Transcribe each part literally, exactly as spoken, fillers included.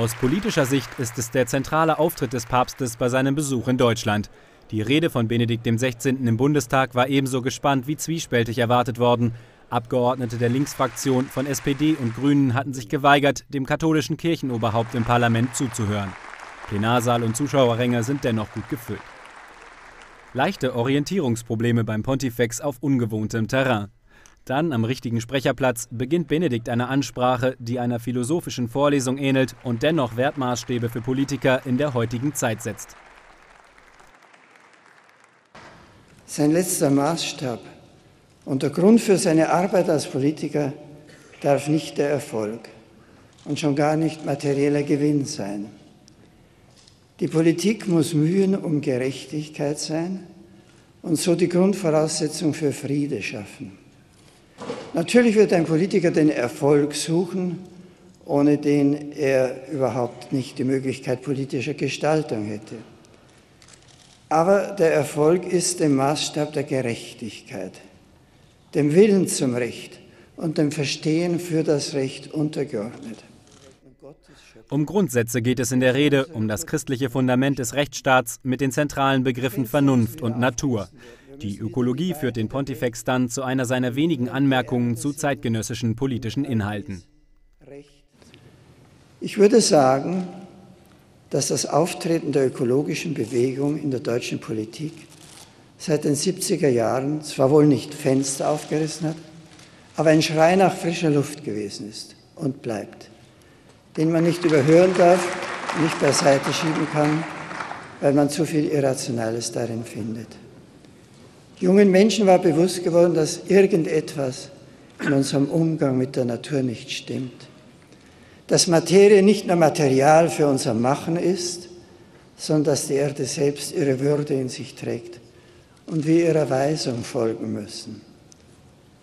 Aus politischer Sicht ist es der zentrale Auftritt des Papstes bei seinem Besuch in Deutschland. Die Rede von Benedikt dem Sechzehnten im Bundestag war ebenso gespannt wie zwiespältig erwartet worden. Abgeordnete der Linksfraktion von S P D und Grünen hatten sich geweigert, dem katholischen Kirchenoberhaupt im Parlament zuzuhören. Plenarsaal und Zuschauerränge sind dennoch gut gefüllt. Leichte Orientierungsprobleme beim Pontifex auf ungewohntem Terrain. Dann am richtigen Sprecherplatz beginnt Benedikt eine Ansprache, die einer philosophischen Vorlesung ähnelt und dennoch Wertmaßstäbe für Politiker in der heutigen Zeit setzt. Sein letzter Maßstab und der Grund für seine Arbeit als Politiker darf nicht der Erfolg und schon gar nicht materieller Gewinn sein. Die Politik muss Mühen um Gerechtigkeit sein und so die Grundvoraussetzung für Friede schaffen. Natürlich wird ein Politiker den Erfolg suchen, ohne den er überhaupt nicht die Möglichkeit politischer Gestaltung hätte. Aber der Erfolg ist dem Maßstab der Gerechtigkeit, dem Willen zum Recht und dem Verstehen für das Recht untergeordnet. Um Grundsätze geht es in der Rede, um das christliche Fundament des Rechtsstaats mit den zentralen Begriffen Vernunft und Natur. Die Ökologie führt den Pontifex dann zu einer seiner wenigen Anmerkungen zu zeitgenössischen politischen Inhalten. Ich würde sagen, dass das Auftreten der ökologischen Bewegung in der deutschen Politik seit den siebziger Jahren zwar wohl nicht Fenster aufgerissen hat, aber ein Schrei nach frischer Luft gewesen ist und bleibt, den man nicht überhören darf, nicht beiseite schieben kann, weil man zu viel Irrationales darin findet. Jungen Menschen war bewusst geworden, dass irgendetwas in unserem Umgang mit der Natur nicht stimmt. Dass Materie nicht nur Material für unser Machen ist, sondern dass die Erde selbst ihre Würde in sich trägt und wir ihrer Weisung folgen müssen.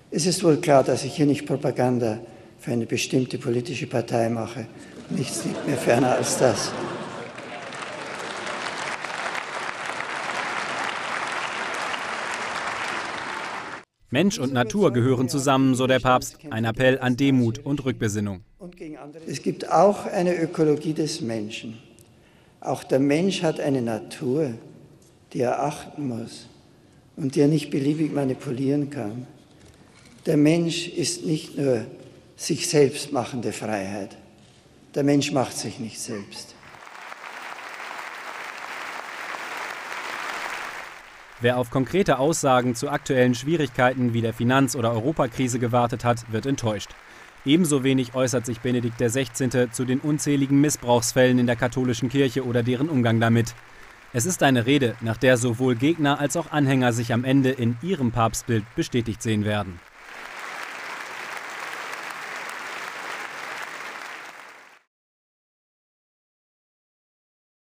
Es ist wohl klar, dass ich hier nicht Propaganda für eine bestimmte politische Partei mache. Nichts liegt mir ferner als das. Mensch und Natur gehören zusammen, so der Papst, ein Appell an Demut und Rückbesinnung. Es gibt auch eine Ökologie des Menschen. Auch der Mensch hat eine Natur, die er achten muss und die er nicht beliebig manipulieren kann. Der Mensch ist nicht nur sich selbst machende Freiheit. Der Mensch macht sich nicht selbst. Wer auf konkrete Aussagen zu aktuellen Schwierigkeiten wie der Finanz- oder Europakrise gewartet hat, wird enttäuscht. Ebenso wenig äußert sich Benedikt der Sechzehnte zu den unzähligen Missbrauchsfällen in der katholischen Kirche oder deren Umgang damit. Es ist eine Rede, nach der sowohl Gegner als auch Anhänger sich am Ende in ihrem Papstbild bestätigt sehen werden.